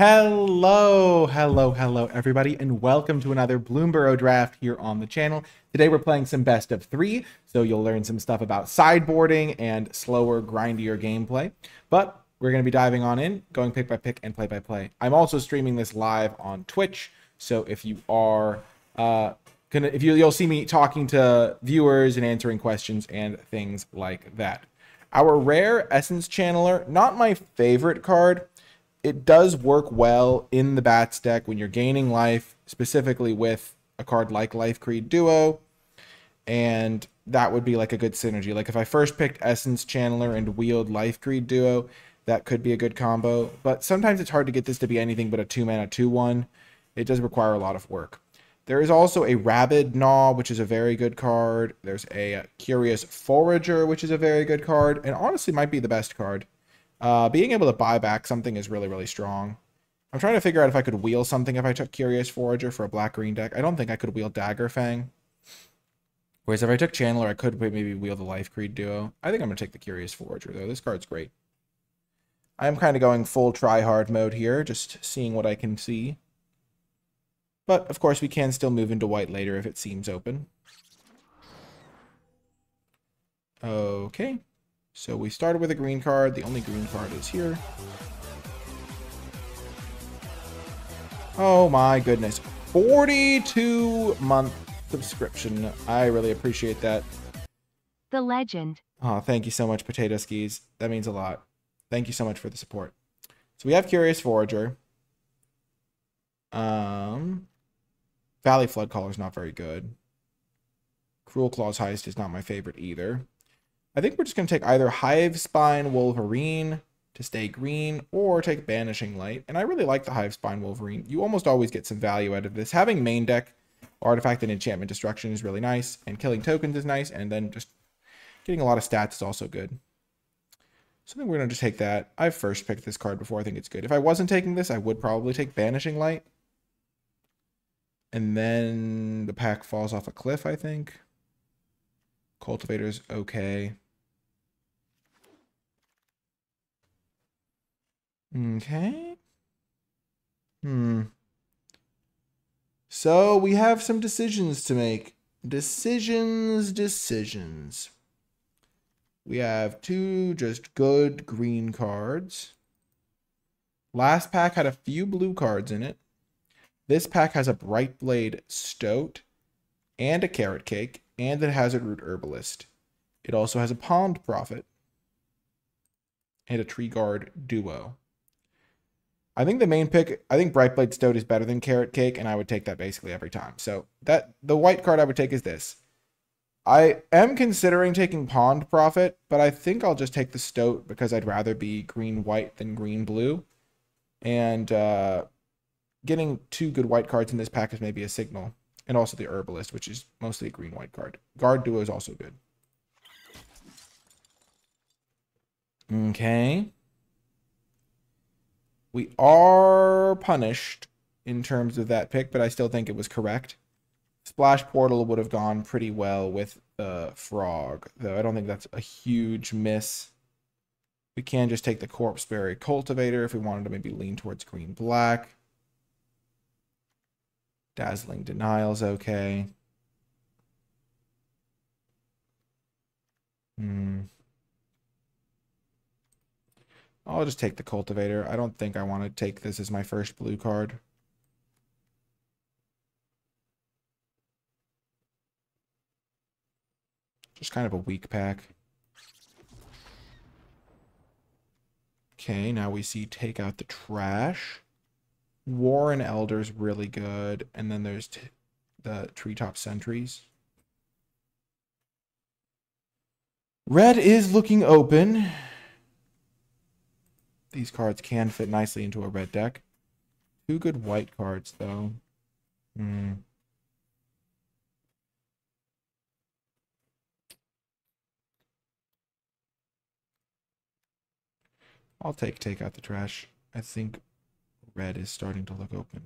Hello everybody, and welcome to another Bloomburrow draft here on the channel. Today we're playing some best of three, so you'll learn some stuff about sideboarding and slower, grindier gameplay. But we're going to be diving on in, going pick by pick and play by play. I'm also streaming this live on Twitch, so if you are you'll see me talking to viewers and answering questions and things like that. Our rare Essence Channeler, not my favorite card. It does work well in the Bats deck when you're gaining life, specifically with a card like Life Creed Duo, and that would be like a good synergy. Like if I first picked Essence Channeler and Wield Life Creed Duo, that could be a good combo, but sometimes it's hard to get this to be anything but a 2-mana 2/1. It does require a lot of work. There is also a Rabid Gnaw, which is a very good card. There's a Curious Forager, which is a very good card, and honestly might be the best card. Being able to buy back something is really, really strong. I'm trying to figure out if I could wheel something if I took Curious Forager for a black-green deck. I don't think I could wheel Daggerfang. Whereas if I took Channeler, I could maybe wheel the Life Creed Duo. I think I'm going to take the Curious Forager, though. This card's great. I'm kind of going full try-hard mode here, just seeing what I can see. But, of course, we can still move into white later if it seems open. Okay. So we started with a green card. The only green card is here. Oh my goodness. 42-month subscription. I really appreciate that. The legend. Oh, thank you so much, Potato Skis. That means a lot. Thank you so much for the support. So we have Curious Forager. Valley Floodcaller is not very good. Cruel Claws Heist is not my favorite either. I think we're just going to take either Hivespine Wolverine to stay green or take Banishing Light. And I really like the Hivespine Wolverine. You almost always get some value out of this. Having main deck Artifact and Enchantment Destruction is really nice. And killing tokens is nice. And then just getting a lot of stats is also good. So I think we're going to just take that. I first picked this card before. I think it's good. If I wasn't taking this, I would probably take Banishing Light. And then the pack falls off a cliff, I think. Cultivator's okay. Okay. So we have some decisions to make. Decisions. We have two just good green cards. Last pack had a few blue cards in it. This pack has a Brightblade Stoat and a Carrot Cake, and a Hazard Root Herbalist. It also has a Pond Prophet and a Tree Guard Duo. I think the main pick, I think Brightblade Stoat is better than Carrot Cake, and I would take that basically every time. So that the white card I would take is this. I am considering taking Pond Prophet, but I think I'll just take the Stoat because I'd rather be green-white than green-blue. And getting two good white cards in this pack is maybe a signal. And also the Herbalist, which is mostly a green-white card. Guard Duo is also good. Okay. We are punished in terms of that pick, but I still think it was correct. Splash Portal would have gone pretty well with the Frog, though I don't think that's a huge miss. We can just take the Corpse Berry Cultivator if we wanted to maybe lean towards green-black. Dazzling Denial's okay. I'll just take the Cultivator. I don't think I want to take this as my first blue card. Just kind of a weak pack. Okay, now we see Take Out the Trash. Warren Elder's really good, and then there's the Treetop Sentries. Red is looking open. These cards can fit nicely into a red deck. Two good white cards, though. I'll take out the trash. I think red is starting to look open.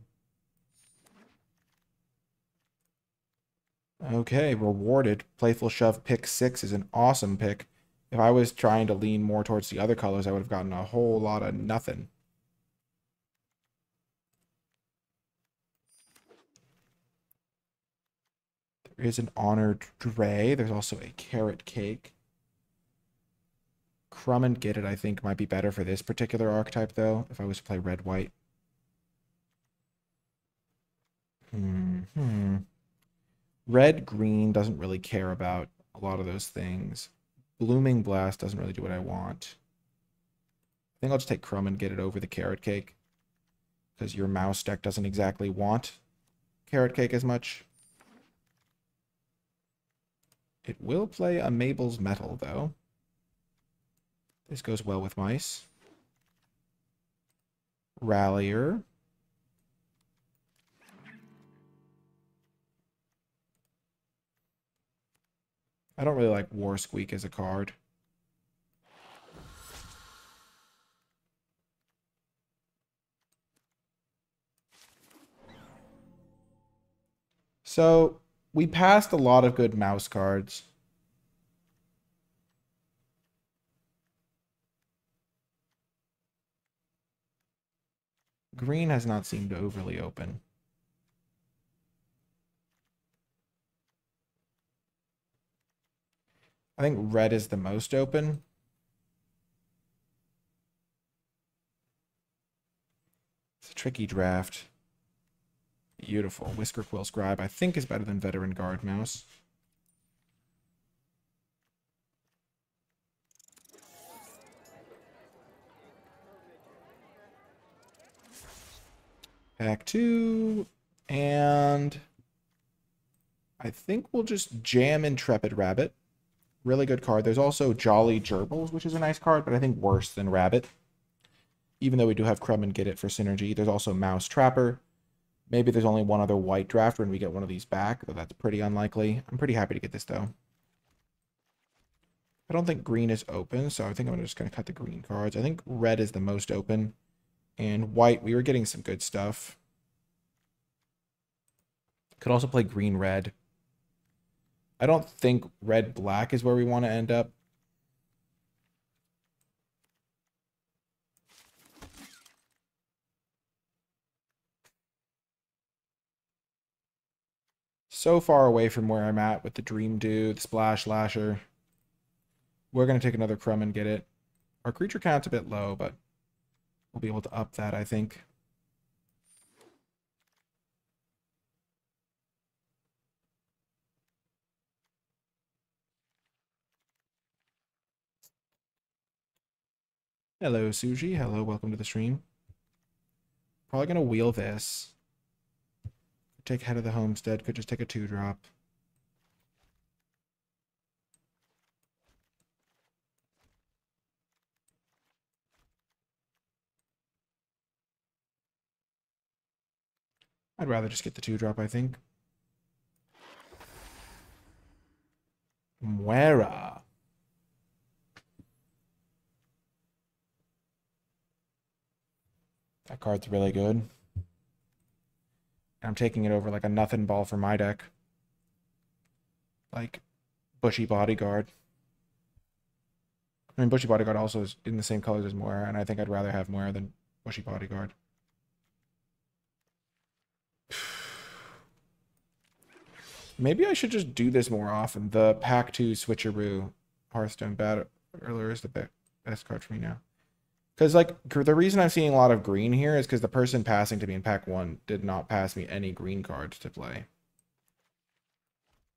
Okay, rewarded. Playful Shove pick 6 is an awesome pick. If I was trying to lean more towards the other colors, I would have gotten a whole lot of nothing. There is an Honored Gray. There's also a Carrot Cake. Crumb and Get It, I think, might be better for this particular archetype, though, if I was to play red-white. Red-green doesn't really care about a lot of those things. Blooming Blast doesn't really do what I want. I think I'll just take Crumb and Get It over the Carrot Cake, because your mouse deck doesn't exactly want Carrot Cake as much. It will play a Mabel's Metal, though. This goes well with mice. Rallier. I don't really like War Squeak as a card. So, we passed a lot of good mouse cards. Green has not seemed overly open. I think red is the most open. It's a tricky draft. Beautiful. Whisker Quill Scribe, I think, is better than Veteran Guard Mouse. Pack two. And I think we'll just jam Intrepid Rabbit. Really good card. There's also Jolly Gerbils, which is a nice card, but I think worse than Rabbit. Even though we do have Crumb and Get It for synergy. There's also Mouse Trapper. Maybe there's only one other white draft when we get one of these back, though that's pretty unlikely. I'm pretty happy to get this, though. I don't think green is open, so I think I'm just going to cut the green cards. I think red is the most open. And white, we were getting some good stuff. Could also play green-red. I don't think red-black is where we want to end up. So far away from where I'm at with the Dream Dude, the Splash Lasher. We're going to take another Crumb and Get It. Our creature count's a bit low, but we'll be able to up that, I think. Hello, Suji. Hello, welcome to the stream. Probably going to wheel this. Take Head of the Homestead, could just take a 2-drop. I'd rather just get the 2-drop, I think. Mwera. That card's really good. I'm taking it over like a nothing ball for my deck. Like Bushy Bodyguard. I mean, Bushy Bodyguard also is in the same colors as Moira, and I think I'd rather have Moira than Bushy Bodyguard. Maybe I should just do this more often. The Pack 2 Switcheroo Hearthstone Battle Earlier is the best card for me now. Because, like, the reason I'm seeing a lot of green here is because the person passing to me in Pack 1 did not pass me any green cards to play.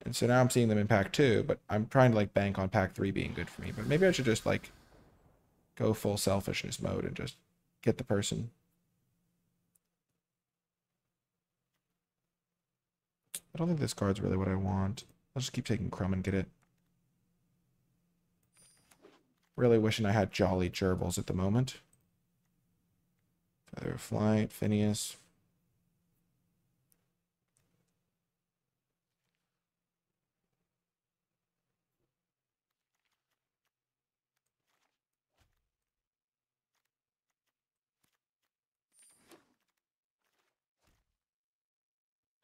And so now I'm seeing them in Pack 2, but I'm trying to, like, bank on Pack 3 being good for me. But maybe I should just, like, go full selfishness mode and just get the person. I don't think this card's really what I want. I'll just keep taking Crumb and Get It. Really wishing I had Jolly Gerbils at the moment. Feather of Flight, Phineas.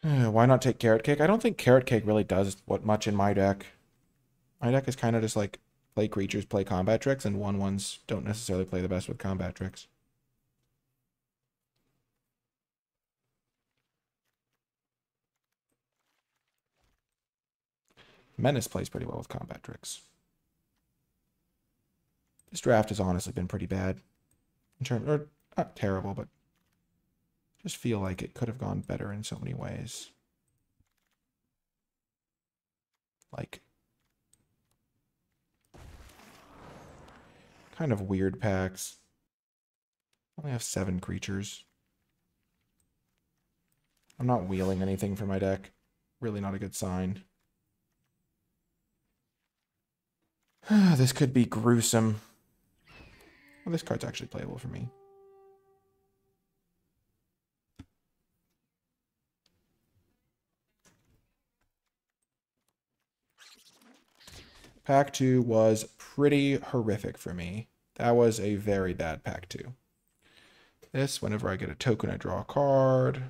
Why not take Carrot Cake? I don't think Carrot Cake really does what much in my deck. My deck is kind of just like play creatures, play combat tricks, and 1/1s don't necessarily play the best with combat tricks. Menace plays pretty well with combat tricks. This draft has honestly been pretty bad. In terms, or not terrible, but just feel like it could have gone better in so many ways. Like, kind of weird packs. Only have 7 creatures. I'm not wheeling anything for my deck. Really not a good sign. This could be gruesome. Well, this card's actually playable for me. Pack 2 was pretty horrific for me. That was a very bad pack 2. This, whenever I get a token, I draw a card.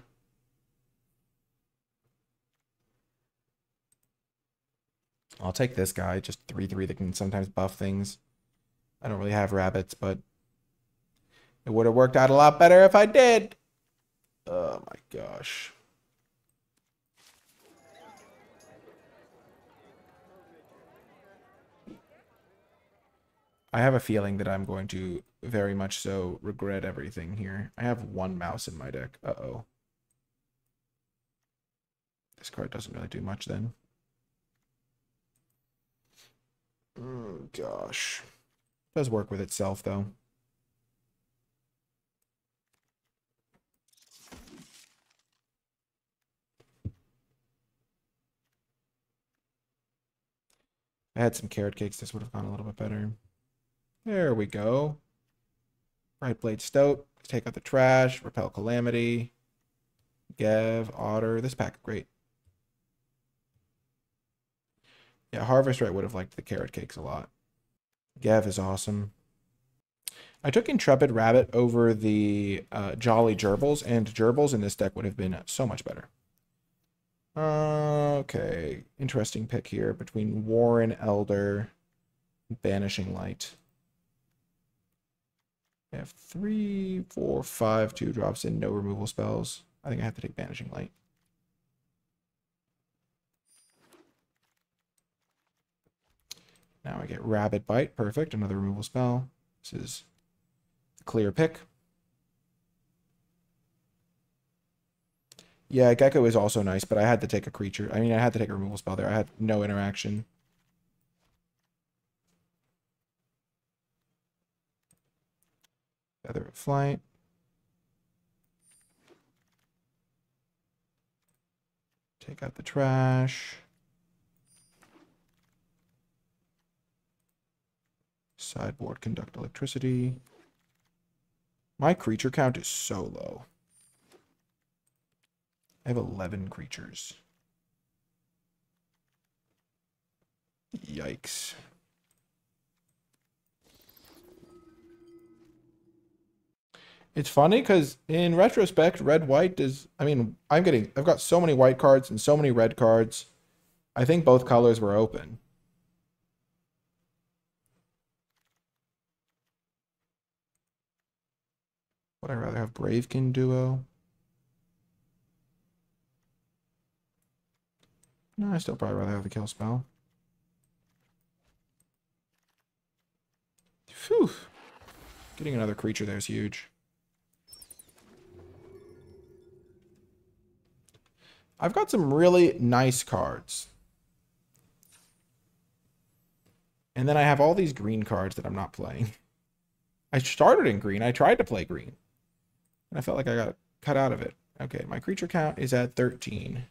I'll take this guy, just 3/3 that can sometimes buff things. I don't really have rabbits, but it would have worked out a lot better if I did. Oh my gosh. I have a feeling that I'm going to very much so regret everything here. I have 1 mouse in my deck. Uh-oh. This card doesn't really do much then. Oh, gosh. It does work with itself, though. I had some carrot cakes. This would have gone a little bit better. There we go. Brightblade Stoat, Take Out the Trash, Repel Calamity, Gev, Otter. This pack, great. Yeah, Harvest Right would have liked the carrot cakes a lot. Gev is awesome. I took Intrepid Rabbit over the Jolly Gerbils, and Gerbils in this deck would have been so much better. Okay, interesting pick here between Warren Elder and Banishing Light. I have 3, 4, 5, 2 drops in, no removal spells. I think I have to take Banishing Light. Now I get Rabid Bite. Perfect. Another removal spell. This is a clear pick. Yeah, Gecko is also nice, but I had to take a creature. I mean, I had to take a removal spell there. I had no interaction. Feather of Flight. Take Out the Trash. Sideboard Conduct Electricity. My creature count is so low. I have 11 creatures. Yikes. It's funny because in retrospect, red-white is, I mean, I've got so many white cards and so many red cards. I think both colors were open. Would I rather have Bravekin Duo? No, I still probably rather have the kill spell. Phew. Getting another creature there is huge. I've got some really nice cards. And then I have all these green cards that I'm not playing. I started in green. I tried to play green. And I felt like I got cut out of it. Okay, my creature count is at 13.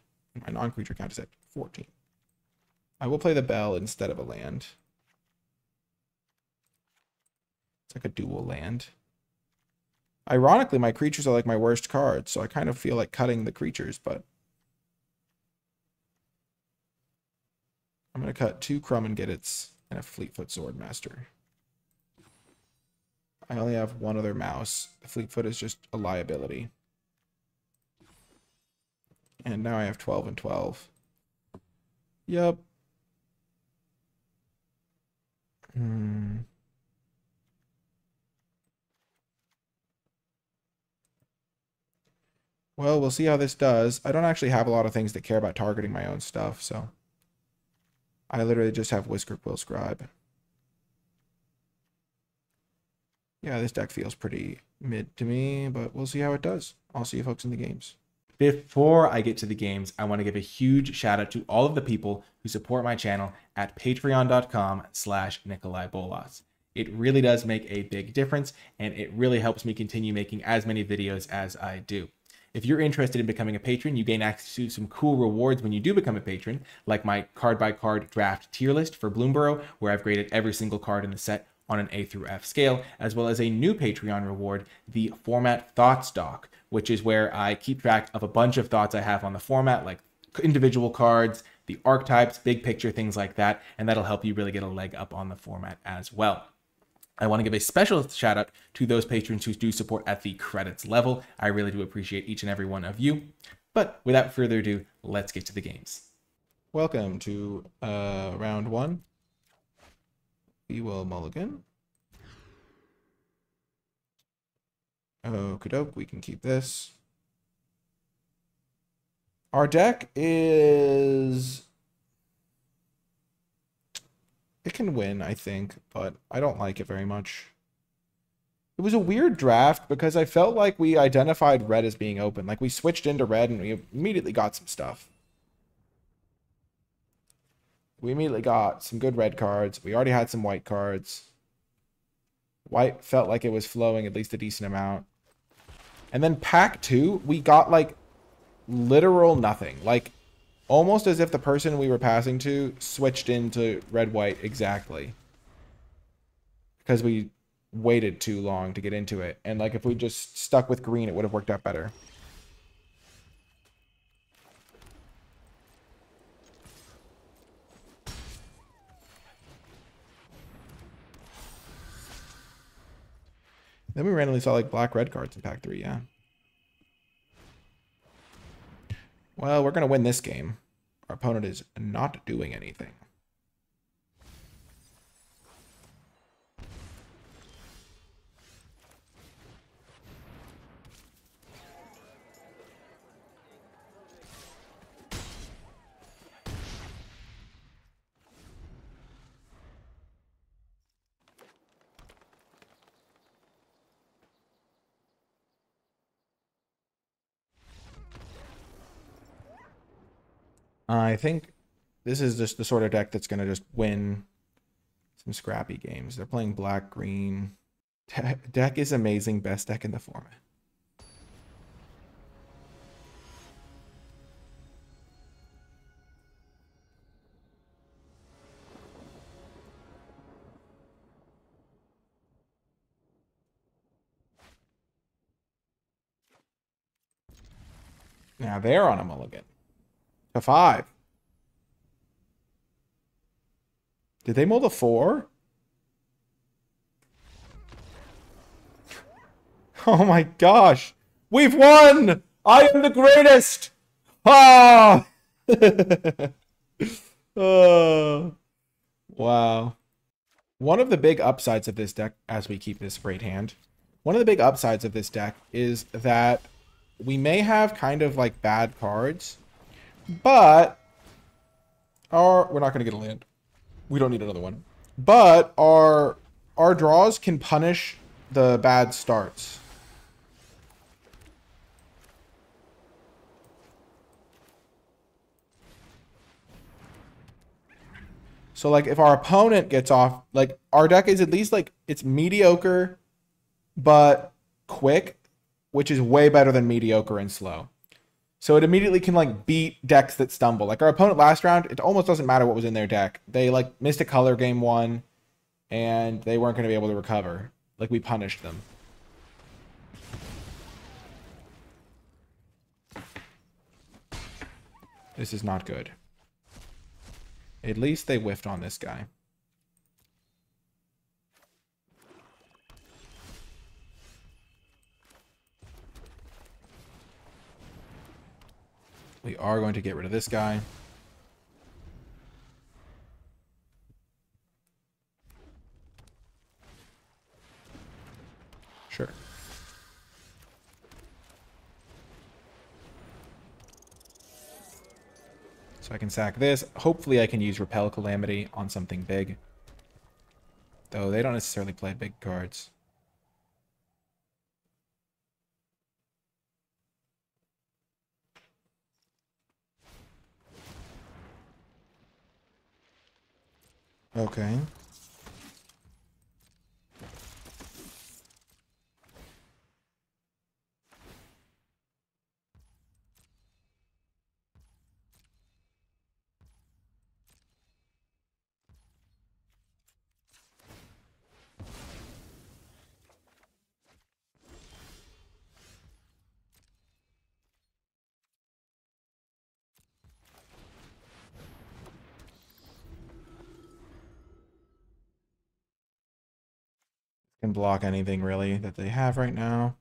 My non-creature count is at 14. I will play the bell instead of a land. It's like a dual land. Ironically, my creatures are like my worst cards, so I kind of feel like cutting the creatures, but... I'm going to cut 2 Crumb and Get Its and a Fleetfoot Swordmaster. I only have 1 other mouse. Fleetfoot is just a liability. And now I have 12 and 12. Yep. Well, we'll see how this does. I don't actually have a lot of things that care about targeting my own stuff, so... I literally just have Whisker Quill Scribe. Yeah, this deck feels pretty mid to me, but we'll see how it does. I'll see you folks in the games. Before I get to the games, I want to give a huge shout out to all of the people who support my channel at patreon.com/NikolaiBolas. It really does make a big difference, and it really helps me continue making as many videos as I do. If you're interested in becoming a patron, you gain access to some cool rewards when you do become a patron, like my card-by-card draft tier list for Bloomburrow, where I've graded every single card in the set on an A through F scale, as well as a new Patreon reward, the Format Thoughts Doc, which is where I keep track of a bunch of thoughts I have on the format, like individual cards, the archetypes, big picture, things like that, and that'll help you really get a leg up on the format as well. I want to give a special shout out to those patrons who do support at the credits level. I really do appreciate each and every one of you. But without further ado, let's get to the games. Welcome to round one. We will mulligan. Okie doke, we can keep this. Our deck is... It can win, I think, but I don't like it very much. It was a weird draft because I felt like we identified red as being open. Like, we switched into red and we immediately got some stuff. We immediately got some good red cards. We already had some white cards. White felt like it was flowing at least a decent amount. And then pack two, we got, like, literal nothing. Like... almost as if the person we were passing to switched into red-white exactly. Because we waited too long to get into it. And, like, if we just stuck with green, it would have worked out better. Then we randomly saw, like, black-red cards in pack 3, yeah. Well, we're going to win this game. Our opponent is not doing anything. I think this is just the sort of deck that's going to just win some scrappy games. They're playing black-green. Deck is amazing. Best deck in the format. Now they're on a mulligan. To 5. Did they mold a 4? Oh my gosh. We've won! I am the greatest! Ah! Oh. Wow. One of the big upsides of this deck, as we keep this straight hand, one of the big upsides of this deck is that we may have kind of like bad cards, but we're not going to get a land. We don't need another one. But our draws can punish the bad starts. So, like, if our opponent gets off, like, our deck is at least, like, it's mediocre, but quick, which is way better than mediocre and slow. So it immediately can, like, beat decks that stumble. Like, our opponent last round, it almost doesn't matter what was in their deck. They, like, missed a color game one, and they weren't going to be able to recover. Like, we punished them. This is not good. At least they whiffed on this guy. We are going to get rid of this guy. Sure. It's So I can sack this. Hopefully I can use Repel Calamity on something big. Though they don't necessarily play big cards. Okay. Can block anything really that they have right now.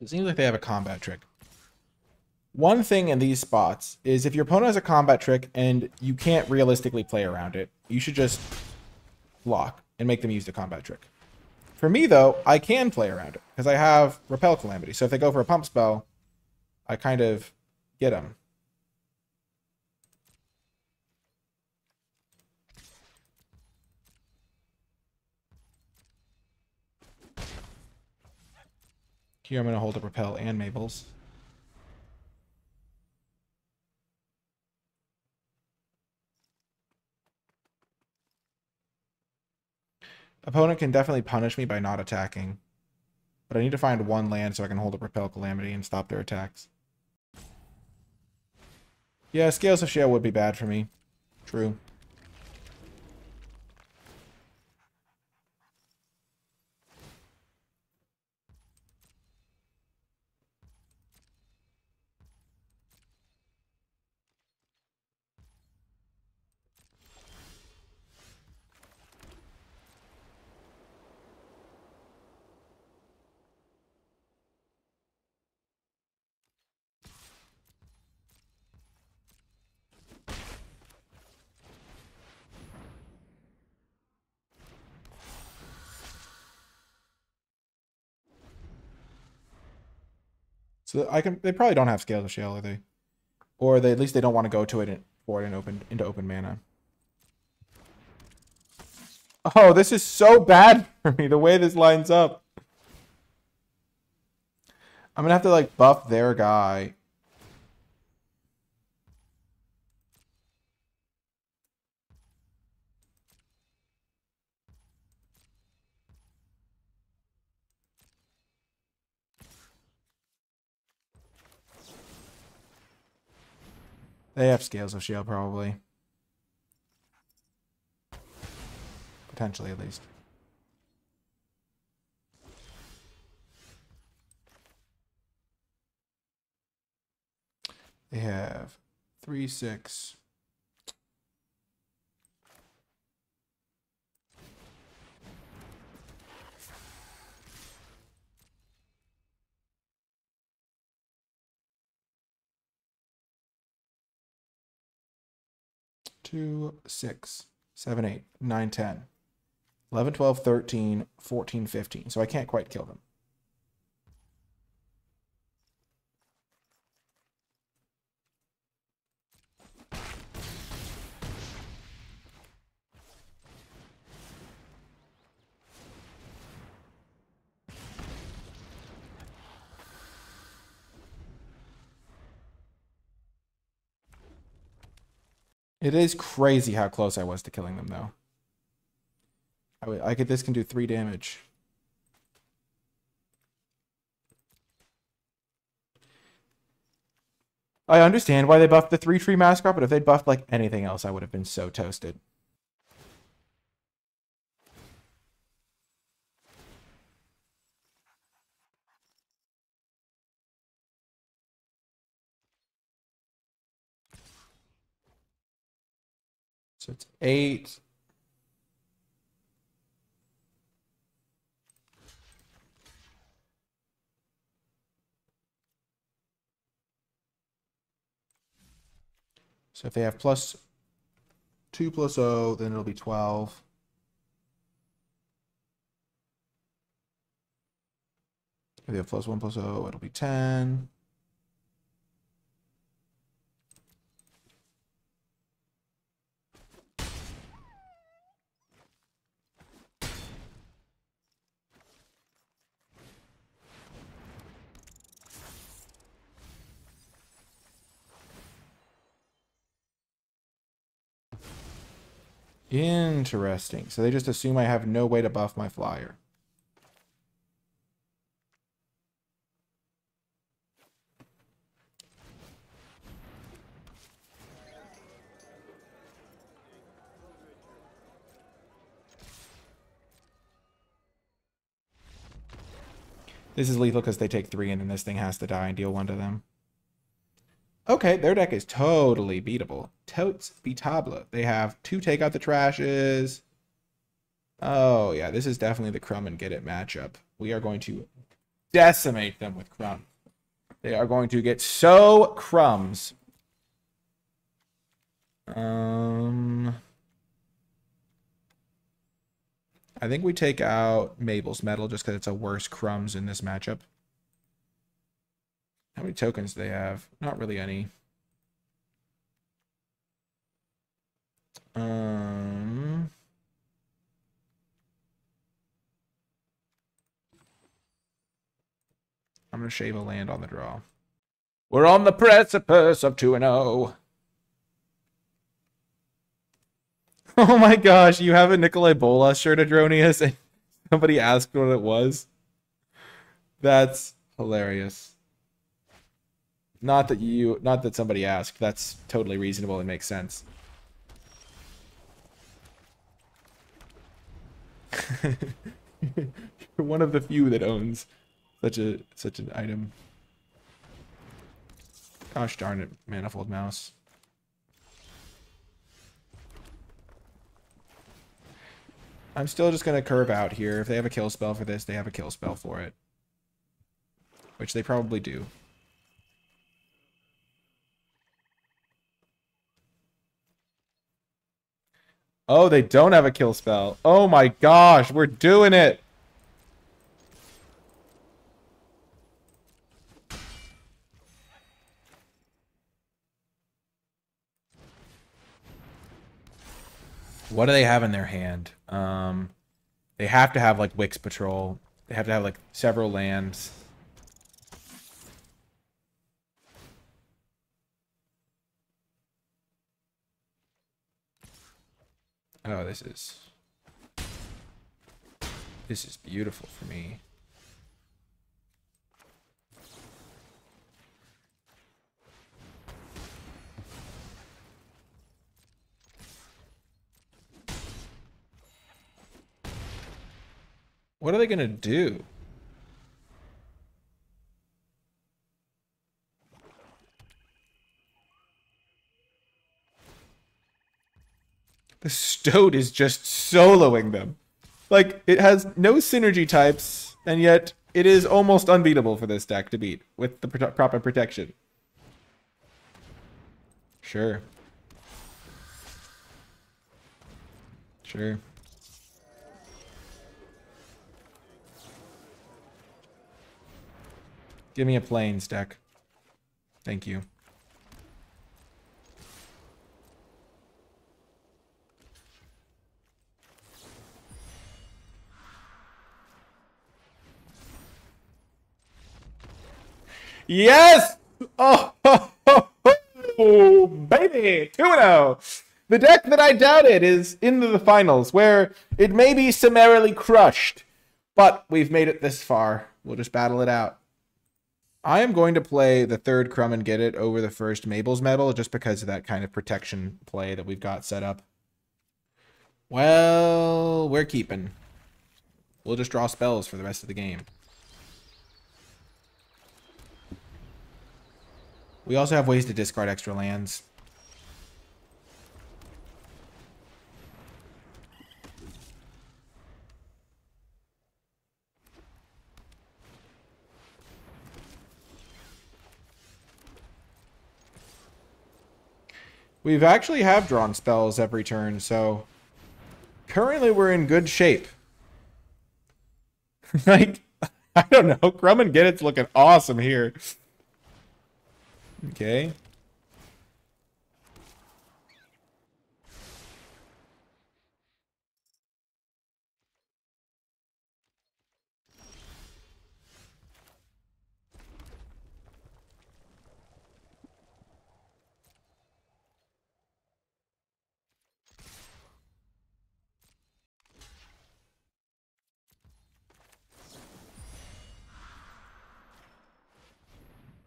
It seems like they have a combat trick. One thing in these spots is if your opponent has a combat trick and you can't realistically play around it, you should just block and make them use the combat trick. For me, though, I can play around it, because I have Repel Calamity. So if they go for a pump spell, I kind of get them. Here I'm going to hold up Repel and Mabel's. Opponent can definitely punish me by not attacking. But I need to find one land so I can hold up Repel Calamity and stop their attacks. Yeah, Scales of Shale would be bad for me. True. So I can. They probably don't have Scales of Shale, are they? Or they at least they don't want to go to it and for it and into open mana. Oh, this is so bad for me. The way this lines up, I'm gonna have to like buff their guy. They have Scales of Shale, probably. Potentially, at least. They have 3/6. Two, 6, 7, 8, 9, 10, 11, 12, 13, 14, 15. So I can't quite kill them. It is crazy how close I was to killing them, though. This can do 3 damage. I understand why they buffed the 3-tree mascot, but if they'd buffed, like, anything else, I would have been so toasted. So it's 8. So if they have +2/+0, then it'll be 12. It'll be a +1/+0. It'll be 10. Interesting. So they just assume I have no way to buff my flyer. This is lethal because they take 3 and then this thing has to die and deal 1 to them. Okay, their deck is totally beatable. Totes beatable. They have 2 Take Out the Trashes. Oh, yeah, this is definitely the Crumb and Get It matchup. We are going to decimate them with Crumb. They are going to get so crumbs. I think we take out Mabel's Metal just because it's a worse crumbs in this matchup. How many tokens do they have? Not really any. I'm going to shave a land on the draw. We're on the precipice of 2-0. Oh my gosh, you have a Nikolai Bolas shirt, Adronius, and somebody asked what it was. That's hilarious. Not that somebody asked. That's totally reasonable and makes sense. You're one of the few that owns such an item. Gosh darn it, Manifold Mouse. I'm still just going to curve out here. If they have a kill spell for this, they have a kill spell for it. Which they probably do. Oh, they don't have a kill spell. Oh my gosh, we're doing it! What do they have in their hand? They have to have like Wix Patrol. They have to have like several lands. Oh, this is beautiful for me. What are they going to do? The Stoat is just soloing them. Like, it has no synergy types, and yet it is almost unbeatable for this deck to beat with the proper protection. Sure. Sure. Give me a plains deck. Thank you. Yes! Oh, ho, ho, ho, baby! 2-0! The deck that I doubted is into the finals, where it may be summarily crushed, but we've made it this far. We'll just battle it out. I am going to play the third Crumb and Get It over the first Mabel's Metal just because of that kind of protection play that we've got set up. Well, we're keeping. We'll just draw spells for the rest of the game. We also have ways to discard extra lands. We've actually have drawn spells every turn, so currently we're in good shape. Like, I don't know. Crumb and Get It's looking awesome here. Okay.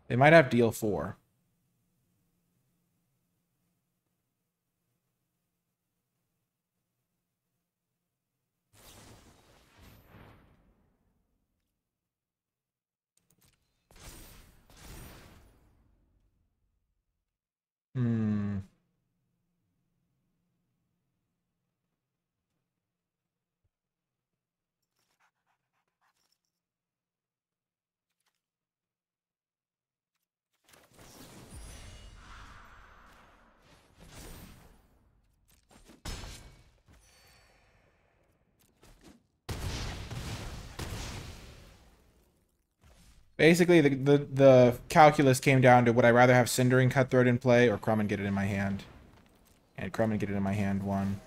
They might have deal 4. Basically, the calculus came down to would I rather have Cindering Cutthroat in play or Crumb and Get It in my hand. And Crumb and Get It in my hand won.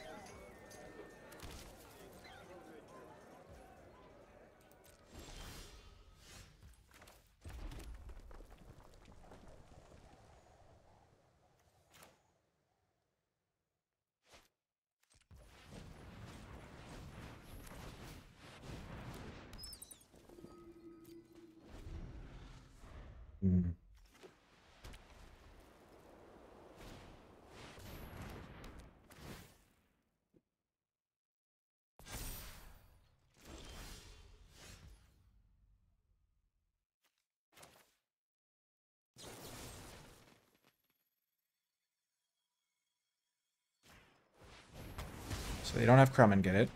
So they don't have Crumb and Get It.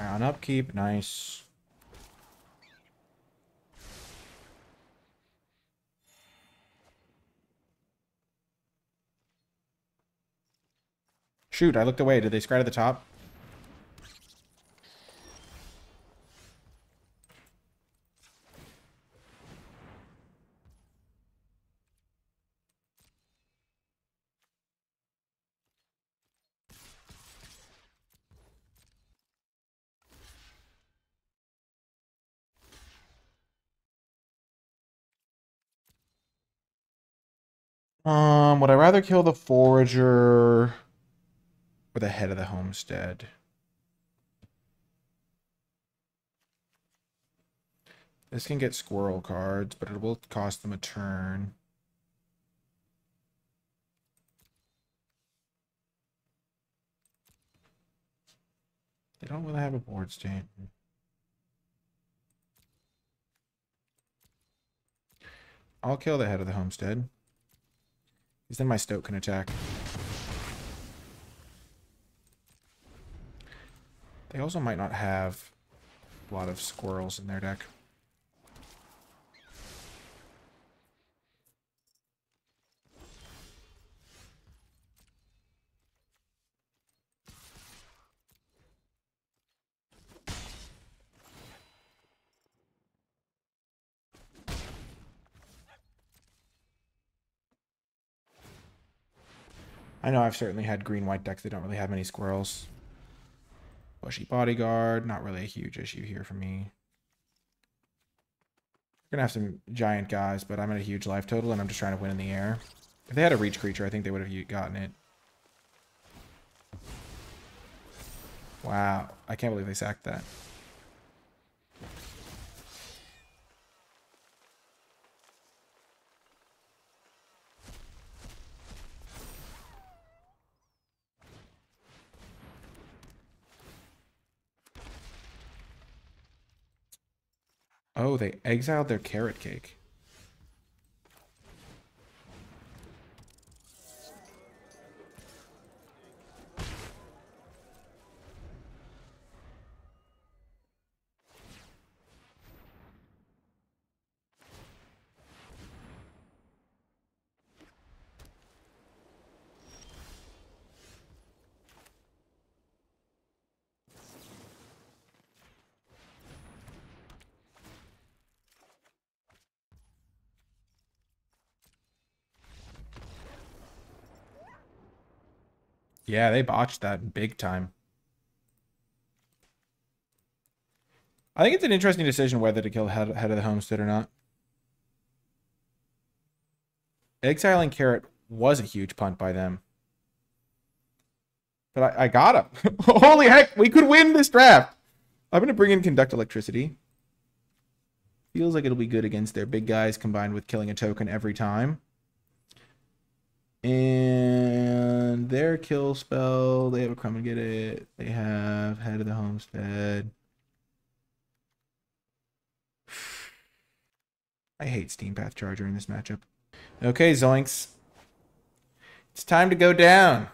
On upkeep, nice. Shoot, I looked away. Did they scry to the top? Would I rather kill the Forager or the Head of the Homestead? This can get squirrel cards, but it will cost them a turn. They don't really have a board state. I'll kill the Head of the Homestead. Because then my Stoat can attack. They also might not have a lot of squirrels in their deck. I know I've certainly had green-white decks that don't really have many squirrels. Bushy Bodyguard, not really a huge issue here for me. We're going to have some giant guys, but I'm at a huge life total, and I'm just trying to win in the air. If they had a reach creature, I think they would have gotten it. Wow, I can't believe they sacked that. Oh, they exiled their Carrot Cake. Yeah, they botched that big time. I think it's an interesting decision whether to kill Head of the Homestead or not. Exiling Carrot was a huge punt by them. But I got him. Holy heck, we could win this draft. I'm going to bring in Conduct Electricity. Feels like it'll be good against their big guys combined with killing a token every time. And their kill spell, they have a Crumb and Get It. They have Head of the Homestead. I hate Steam Path Charger in this matchup. Okay, Zoinks. It's time to go down.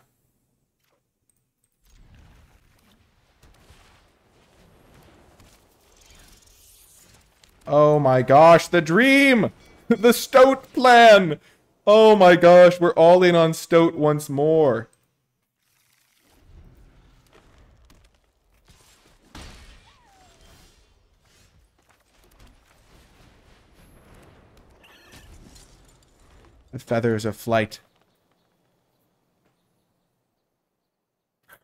Oh my gosh, the dream! The Stoat plan! Oh my gosh, we're all in on Stoat once more. The Feathers of Flight.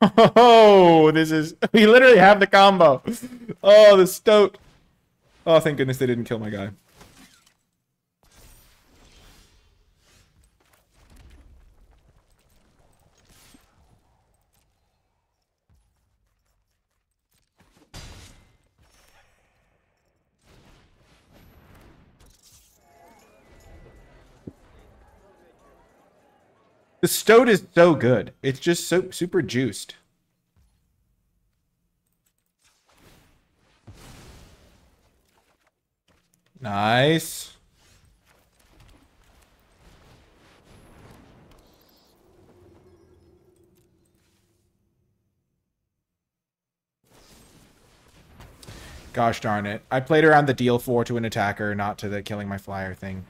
Oh, this is... We literally have the combo. Oh, the Stoat. Oh, thank goodness they didn't kill my guy. The Stoat is so good. It's just so super juiced. Nice. Gosh darn it. I played around the deal 4 to an attacker, not to the killing my flyer thing.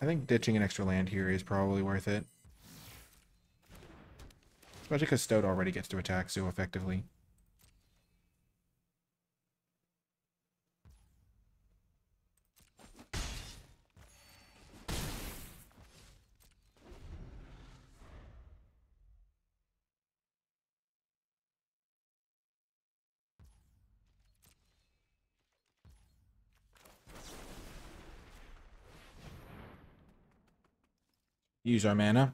I think ditching an extra land here is probably worth it. Especially because Stoat already gets to attack so effectively. Use our mana.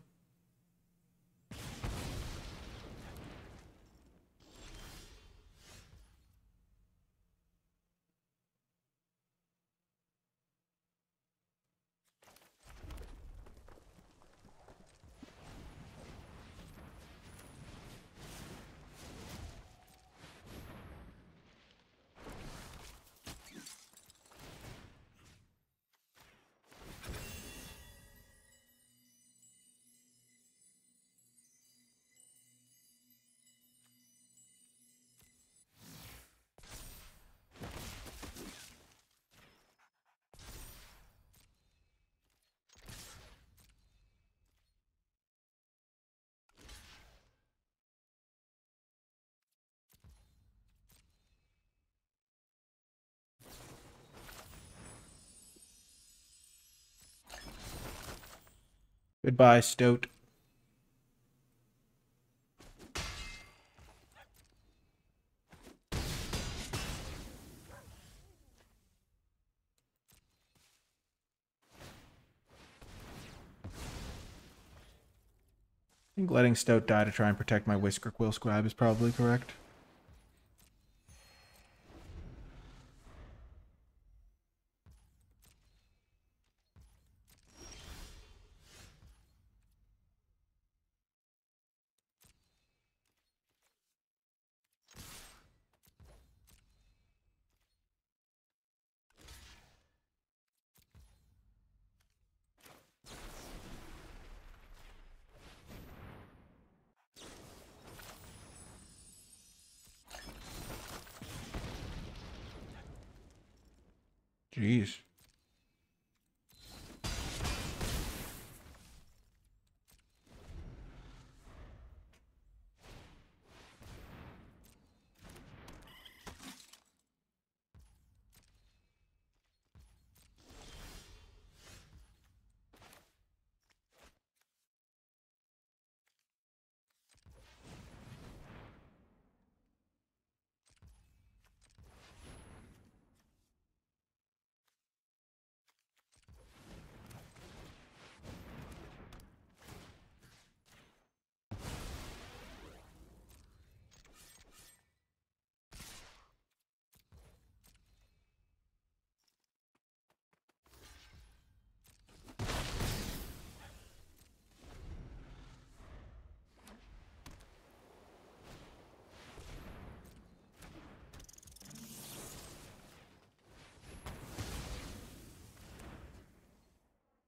Goodbye, Stoat. I think letting Stoat die to try and protect my Whisker Quill Scribe is probably correct. Jeez.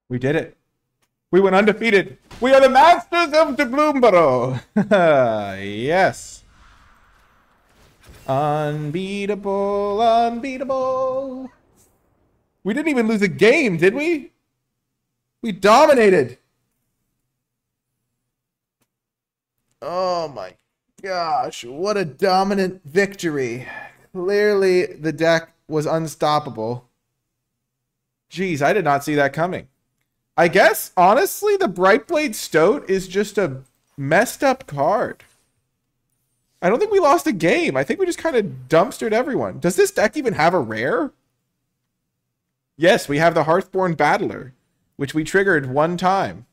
We did it. We went undefeated. We are the masters of the Bloomburrow. Yes. Unbeatable, unbeatable. We didn't even lose a game, did we? We dominated. Oh my gosh, what a dominant victory. Clearly the deck was unstoppable. Jeez, I did not see that coming. I guess, honestly, the Brightblade Stoat is just a messed up card. I don't think we lost a game. I think we just kind of dumpstered everyone. Does this deck even have a rare? Yes, we have the Hearthborn Battler, which we triggered one time.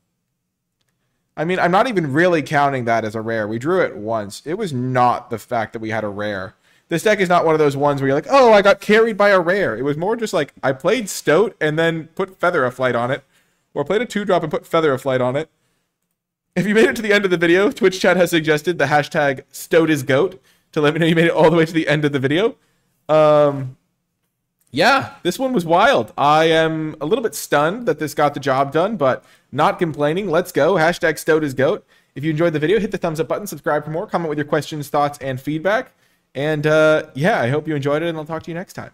I mean, I'm not even really counting that as a rare. We drew it once. It was not the fact that we had a rare. This deck is not one of those ones where you're like, oh, I got carried by a rare. It was more just like, I played Stoat and then put Feather of Flight on it. Or played a 2-drop and put Feather of Flight on it. If you made it to the end of the video, Twitch chat has suggested the hashtag StoatIsGoat to let me know you made it all the way to the end of the video. Yeah, this one was wild. I am a little bit stunned that this got the job done, but not complaining. Let's go. Hashtag StoatIsGoat. If you enjoyed the video, hit the thumbs up button, subscribe for more, comment with your questions, thoughts, and feedback. And yeah, I hope you enjoyed it, and I'll talk to you next time.